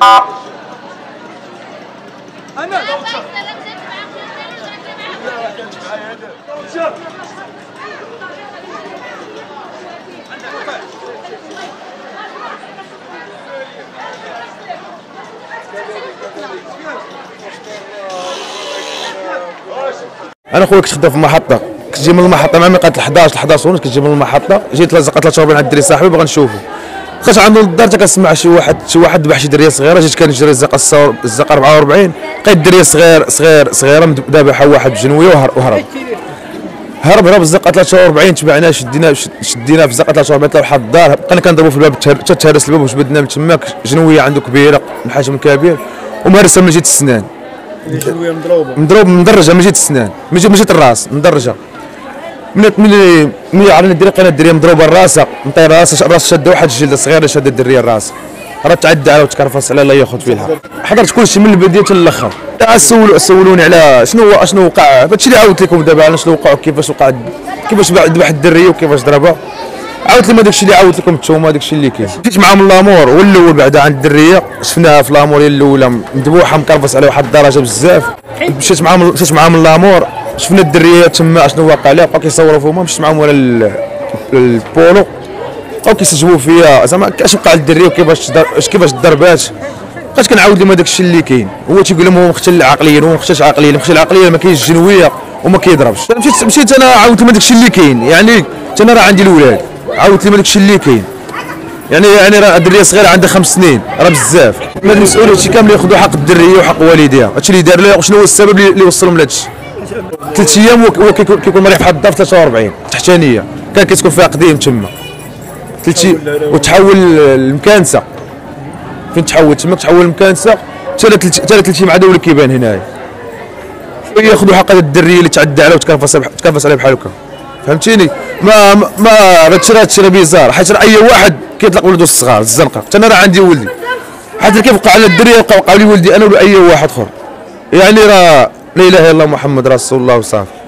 انا خويا كنت خدام في المحطة، كنت جاي من المحطة مع ميقات 11 ونص، كنت جاي من المحطة جيت لازقت 3 عند الدري صاحبي باغي نشوفو، دخلت عنده للدار تا كنسمع شي واحد ذبح شي دريه صغيره. جيت كنجري الزقه 44، لقيت دريه صغيره ذابحها واحد بجنويه وهرب. هرب الزقه 43، تبعناه شديناه في الزقه 43 حتى لواحد الدار، بقينا كنضربوا في الباب حتى تهرس الباب وجبدنا من تماك. جنويه عنده كبيره من حجم كبير ومهرسه من جهه السنان، جنويه مضروب مدرجه من جهه السنان، من جهه الراس مدرجه. ملي عرفنا الدري لقينا الدريه مضروبه راسها، مطير راس شاده واحد الجلده صغيره شاده الدريه راسها، راه تعدى على وتكرفص على لا ياخذ فيها الحق. حضرت كلشي من البدايه حتى الاخر. سولوني على شنو وقع، هادشي اللي عاودت لكم دابا على شنو وقع وكيفاش وقع، كيفاش ذبح الدريه وكيفاش ضربها. عاودت لهم داكشي اللي عاودت لكم انتوما، داكشي اللي كاين. جيت معاهم لامور هو الاول بعدا عند الدريه، شفناها في لامور الاولى مذبوحه مكرفص على واحد الدرجه بزاف. مشيت معاهم لامور، شفنا الدريه تما شنو واقع لها، بقاو كيصوروا فيهم. مشيت معاهم وانا البولو، بقاو كيسجبوا فيا زعما كاش وقع للدريه وكيفاش ضربات. بقيت كنعاود لهم داكشي اللي كاين، هو تيقول لهم هو مختل عقليا، هو مختل عقليا، المختل عقليا ما كاينش جنويه وما كيضربش. مشيت انا عاودت لهم داكشي اللي كاين، يعني حتى انا راه عندي الاولاد، عاودت لهم داكشي اللي كاين، يعني راه الدريه صغيره عندها 5 سنين، راه بزاف. المسؤول هادشي كامل ياخذوا حق الدريه وحق والديها، هادشي اللي دار لها. وشنو هو السبب اللي وصلهم لهادشي؟ 3 ايام هو كيكون مريح بحال الدار في 43 تحتانيه، كان كتكون فيها قديم تما، وتحول لمكانسه. فين تحول تما تحول لمكانسه حتى 3 ايام عاد ولا كيبان هنايا. ياخذوا حق الدريه اللي تعدى عليها وتكرفص عليها بحال هكا، فهمتيني؟ ما هادشي راه بيزار، حيت راه اي واحد كيطلق ولده الصغار الزنقه، حتى انا راه عندي ولدي، حيت كيف وقع على الدريه وقع لي ولدي انا ولا اي واحد اخر. يعني راه لا اله الا الله محمد رسول الله وصافي.